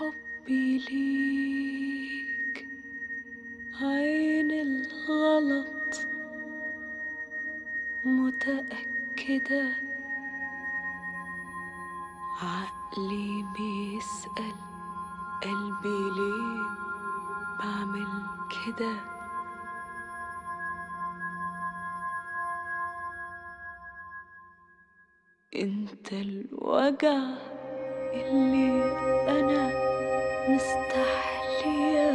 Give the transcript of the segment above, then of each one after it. حبي ليك عين الغلط متأكدة، عقلي بيسأل قلبي ليه بعمل كده. انت الوجع اللي انا مستحلياه،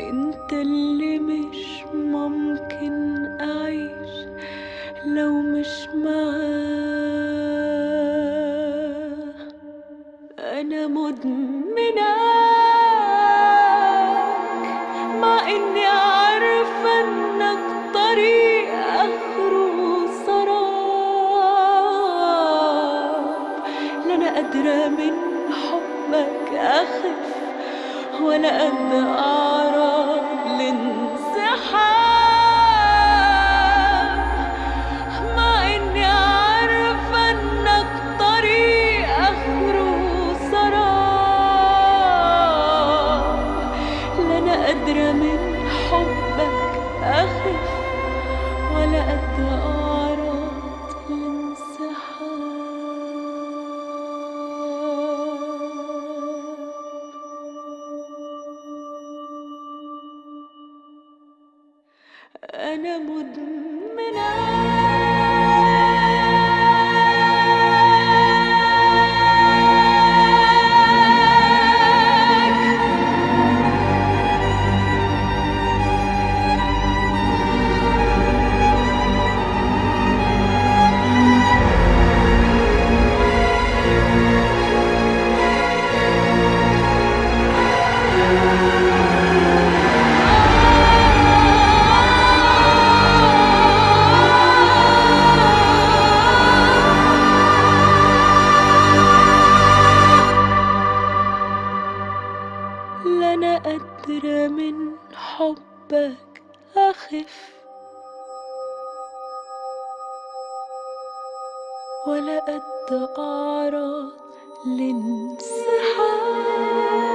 انت اللي مش ممكن اعيش لو مش معاه. انا مدمناك مع اني عارفه انك طريق اخره لا قادرة من حبك أخف ولا قد أعرف الانسحاب، مع إني عارفة إنك طريق آخره سراب. لا قادرة من حبك أخف ولا قد أعرف الانسحاب. أنا مدمنة. لا قادرة من حبك أخف ولا قد أعرض لانسحاب.